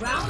Round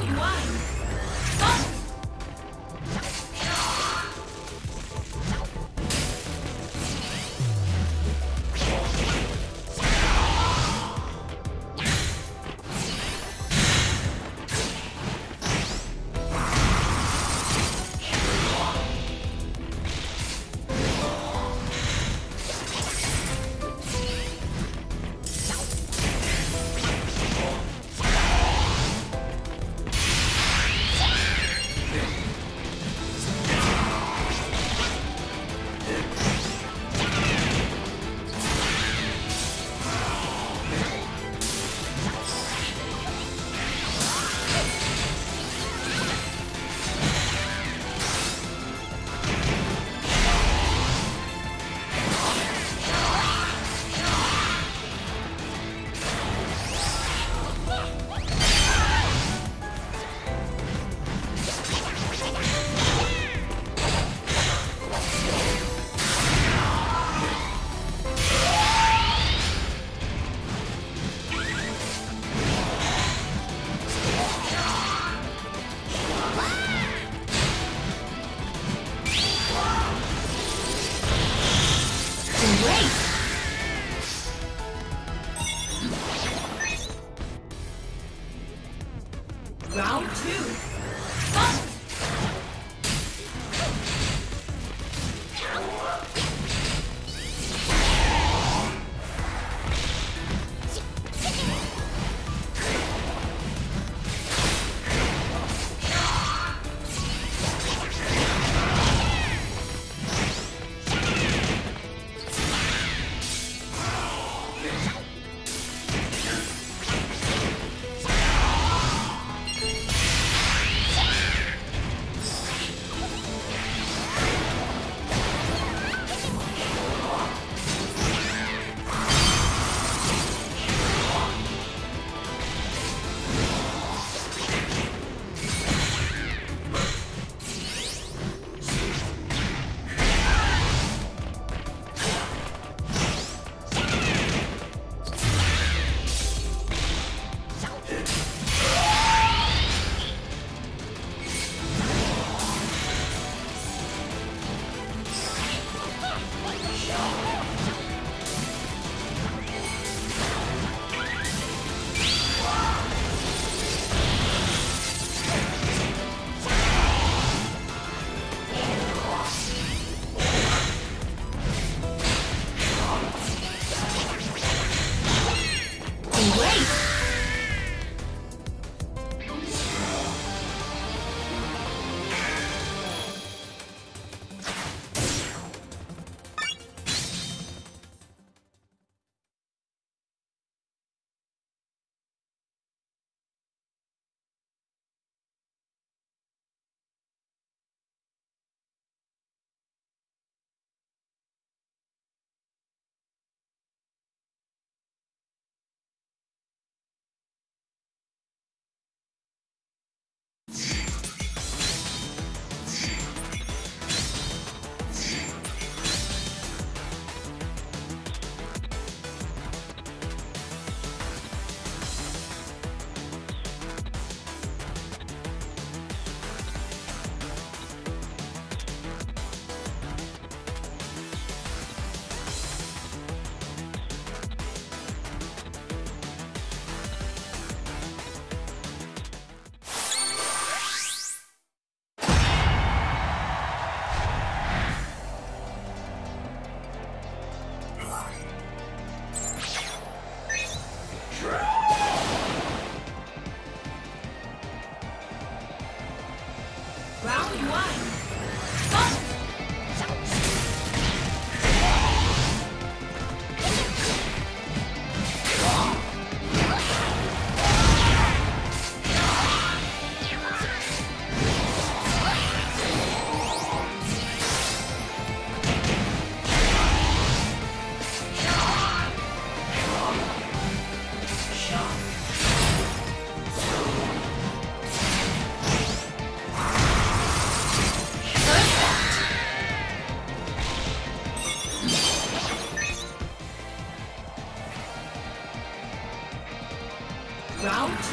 2.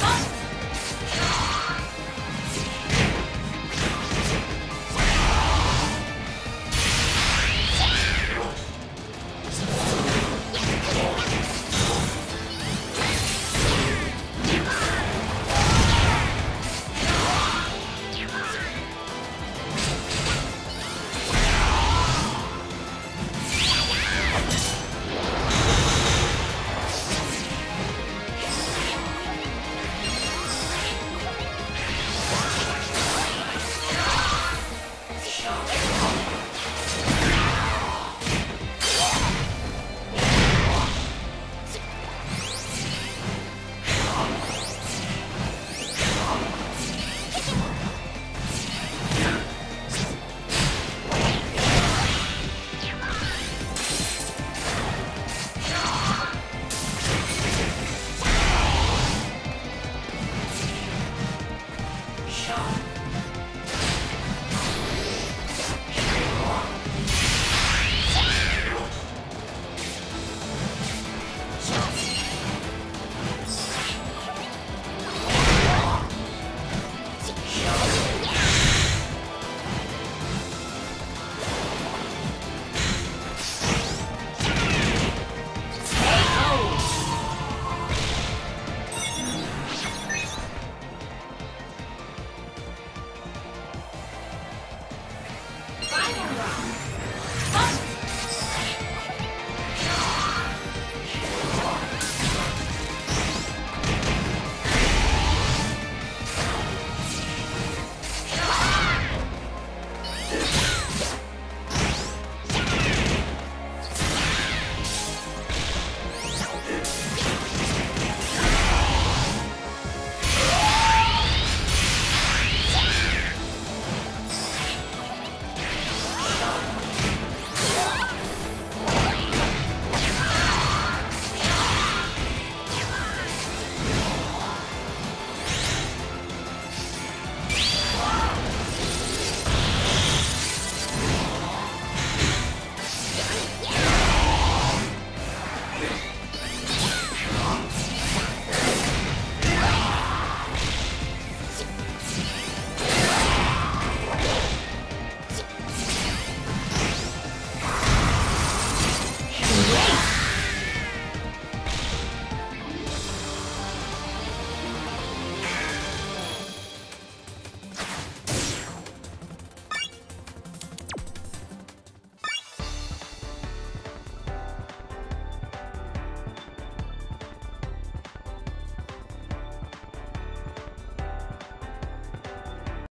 Fight!